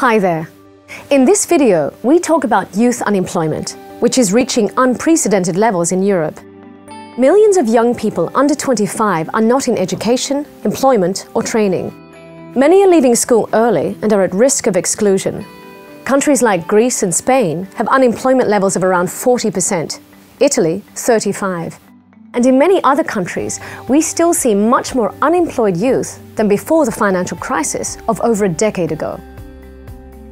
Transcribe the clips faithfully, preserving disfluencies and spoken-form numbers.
Hi there. In this video, we talk about youth unemployment, which is reaching unprecedented levels in Europe. Millions of young people under twenty-five are not in education, employment or training. Many are leaving school early and are at risk of exclusion. Countries like Greece and Spain have unemployment levels of around forty percent, Italy thirty-five percent. And in many other countries, we still see much more unemployed youth than before the financial crisis of over a decade ago.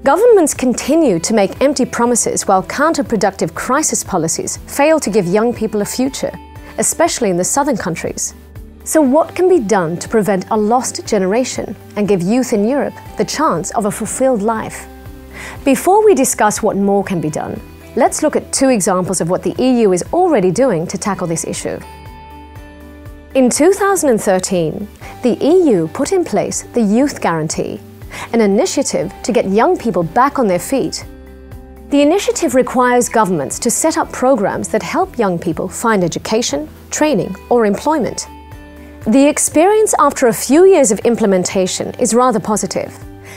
Governments continue to make empty promises while counterproductive crisis policies fail to give young people a future, especially in the southern countries. So what can be done to prevent a lost generation and give youth in Europe the chance of a fulfilled life? Before we discuss what more can be done, let's look at two examples of what the E U is already doing to tackle this issue. In two thousand thirteen, the E U put in place the Youth Guarantee, an initiative to get young people back on their feet. The initiative requires governments to set up programs that help young people find education, training or employment. The experience after a few years of implementation is rather positive.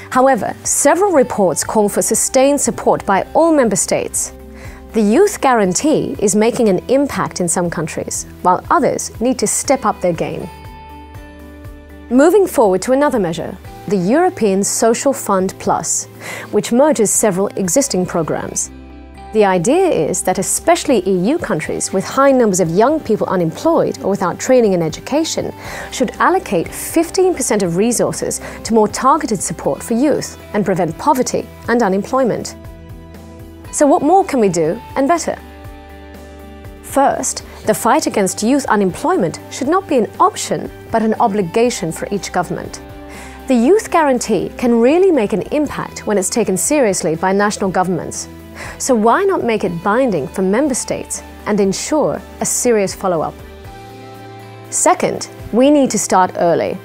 However, several reports call for sustained support by all member states. The Youth Guarantee is making an impact in some countries, while others need to step up their game. Moving forward to another measure, the European Social Fund Plus, which merges several existing programs. The idea is that especially E U countries with high numbers of young people unemployed or without training and education should allocate fifteen percent of resources to more targeted support for youth and prevent poverty and unemployment. So what more can we do, and better? First, the fight against youth unemployment should not be an option, but an obligation for each government. The Youth Guarantee can really make an impact when it's taken seriously by national governments. So why not make it binding for member states and ensure a serious follow-up? Second, we need to start early.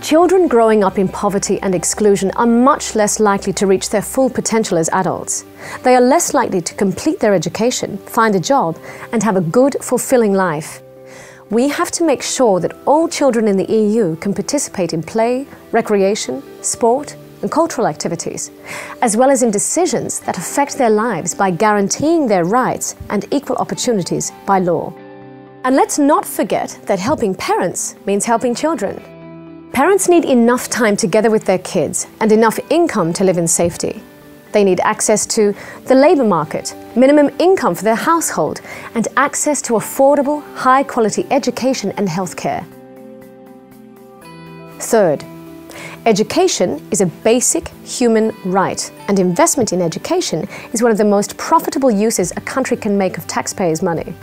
Children growing up in poverty and exclusion are much less likely to reach their full potential as adults. They are less likely to complete their education, find a job, and have a good, fulfilling life. We have to make sure that all children in the E U can participate in play, recreation, sport, and cultural activities, as well as in decisions that affect their lives by guaranteeing their rights and equal opportunities by law. And let's not forget that helping parents means helping children. Parents need enough time together with their kids and enough income to live in safety. They need access to the labour market, minimum income for their household, and access to affordable, high-quality education and healthcare. Third, education is a basic human right, and investment in education is one of the most profitable uses a country can make of taxpayers' money.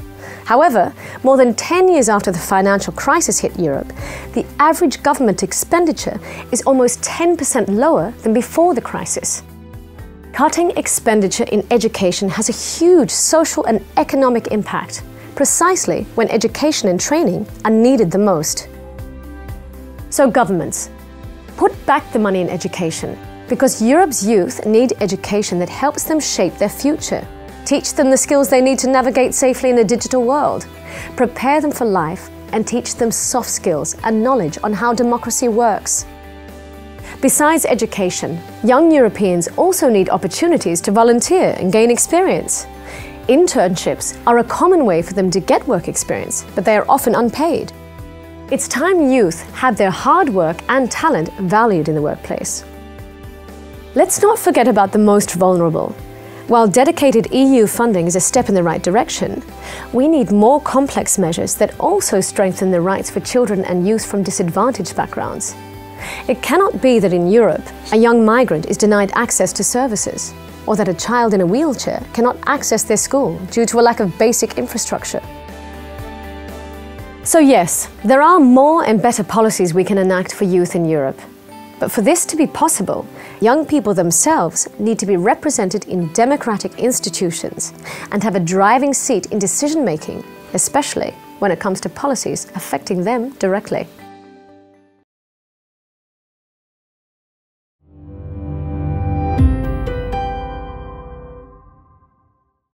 However, more than ten years after the financial crisis hit Europe, the average government expenditure is almost ten percent lower than before the crisis. Cutting expenditure in education has a huge social and economic impact, precisely when education and training are needed the most. So governments, put back the money in education, because Europe's youth need education that helps them shape their future, teach them the skills they need to navigate safely in a digital world, prepare them for life and teach them soft skills and knowledge on how democracy works. Besides education, young Europeans also need opportunities to volunteer and gain experience. Internships are a common way for them to get work experience, but they are often unpaid. It's time youth had their hard work and talent valued in the workplace. Let's not forget about the most vulnerable. While dedicated E U funding is a step in the right direction, we need more complex measures that also strengthen the rights for children and youth from disadvantaged backgrounds. It cannot be that in Europe, a young migrant is denied access to services, or that a child in a wheelchair cannot access their school due to a lack of basic infrastructure. So yes, there are more and better policies we can enact for youth in Europe. But for this to be possible, young people themselves need to be represented in democratic institutions and have a driving seat in decision-making, especially when it comes to policies affecting them directly.